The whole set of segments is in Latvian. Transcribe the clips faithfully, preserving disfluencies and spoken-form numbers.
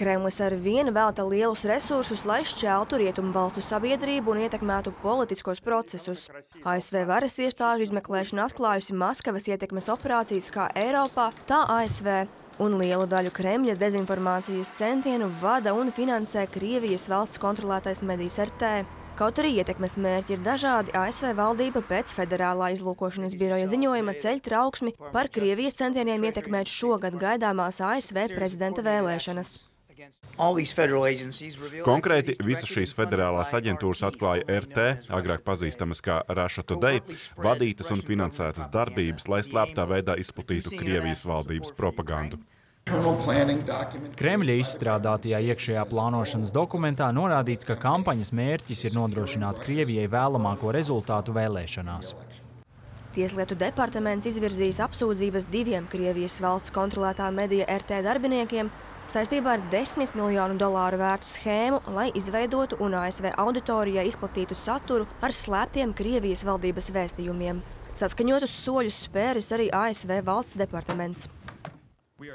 Kremlis ar vienu velta lielus resursus, lai šķeltu rietumu valstu sabiedrību un ietekmētu politiskos procesus. A S V varas iestāžu izmeklēšana atklājusi Maskavas ietekmes operācijas kā Eiropā, tā A S V, un lielu daļu Kremļa dezinformācijas centienu vada un finansē Krievijas valsts kontrolētais medijs R T. Kaut arī ietekmes mērķi ir dažādi, A S V valdība pēc Federālā izlūkošanas biroja ziņojuma ceļ trauksmi par Krievijas centieniem ietekmēt šogad gaidāmās A S V prezidenta vēlēšanas. Konkrēti, visas šīs federālās aģentūras atklāja R T, agrāk pazīstamas kā Russia Today, vadītas un finansētas darbības, lai slēptā veidā izplatītu Krievijas valdības propagandu. Kremļa izstrādātajā iekšējā plānošanas dokumentā norādīts, ka kampaņas mērķis ir nodrošināt Krievijai vēlamāko rezultātu vēlēšanās. Tieslietu departaments izvirzījis apsūdzības diviem Krievijas valsts kontrolētā medija R T darbiniekiem saistībā ar desmit miljonu dolāru vērtu schēmu, lai izveidotu un A S V auditorijai izplatītu saturu ar slēptiem Krievijas valdības vēstījumiem. Saskaņotus soļus spēris arī A S V valsts departaments.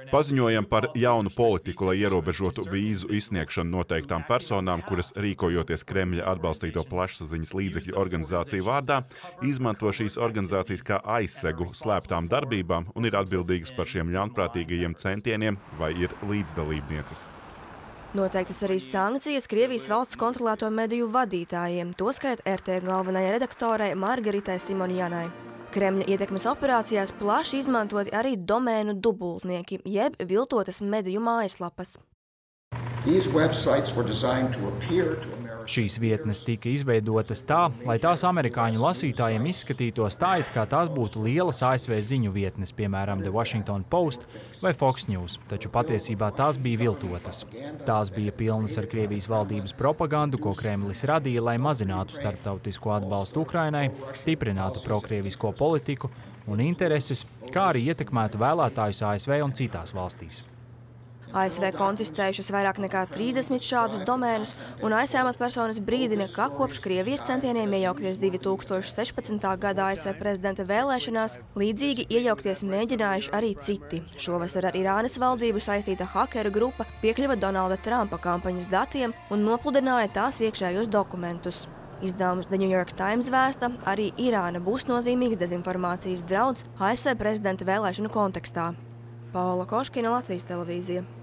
Paziņojam par jaunu politiku, lai ierobežotu vīzu izsniegšanu noteiktām personām, kuras, rīkojoties Kremļa atbalstīto plašsaziņas līdzekļu organizāciju vārdā, izmanto šīs organizācijas kā aizsegu slēptām darbībām un ir atbildīgas par šiem ļaunprātīgajiem centieniem vai ir līdzdalībnieces. Noteiktas arī sankcijas Krievijas valsts kontrolēto mediju vadītājiem, toskait R T galvenajai redaktorai Margaritai Simonianai. Kremļa ietekmes operācijās plaši izmantoti arī domēnu dubultnieki, jeb viltotas mediju mājaslapas. Šīs vietnes tika izveidotas tā, lai tās amerikāņu lasītājiem izskatītos tā, it kā tās būtu lielas A S V ziņu vietnes, piemēram, The Washington Post vai Fox News, taču patiesībā tās bija viltotas. Tās bija pilnas ar Krievijas valdības propagandu, ko Kremlis radīja, lai mazinātu starptautisko atbalstu Ukrainai, stiprinātu prokrievisko politiku un intereses, kā arī ietekmētu vēlētājus A S V un citās valstīs. A S V konfiscējušas vairāk nekā trīsdesmit šādus domēnus, un A S V amatpersonas brīdina, ka kopš Krievijas centieniem iejaukties divi tūkstoši sešpadsmitā gada A S V prezidenta vēlēšanās, līdzīgi iejaukties mēģinājuši arī citi. Šovasar ar Irānas valdību saistīta hakeru grupa piekļuva Donalda Trumpa kampaņas datiem un nopludināja tās iekšējos dokumentus. Izdevums The New York Times vēsta, arī Irāna būs nozīmīgs dezinformācijas drauds A S V prezidenta vēlēšanu kontekstā. Pāvela Koškina, Latvijas televīzija.